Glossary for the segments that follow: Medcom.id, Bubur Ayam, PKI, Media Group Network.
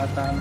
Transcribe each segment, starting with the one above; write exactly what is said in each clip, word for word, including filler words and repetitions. jembatan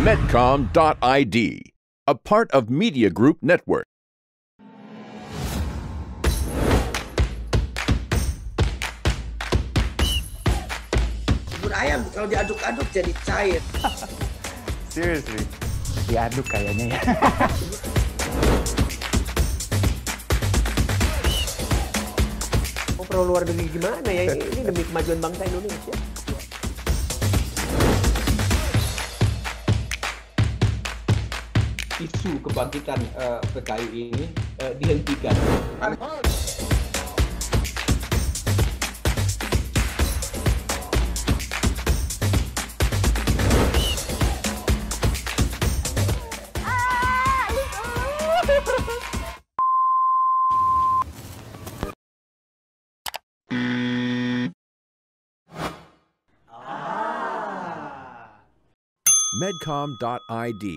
Medcom dot I D, a part of Media Group Network. Bubur ayam kalau diaduk-aduk jadi cair. Seriously, diaduk kayaknya ya. Oh, perlu luar negeri gimana ya? Ini demi kemajuan bangsa Indonesia. Isu kebangkitan uh, P K I ini uh, dihentikan. Medcom dot I D,